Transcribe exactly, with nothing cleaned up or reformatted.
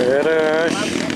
Finish.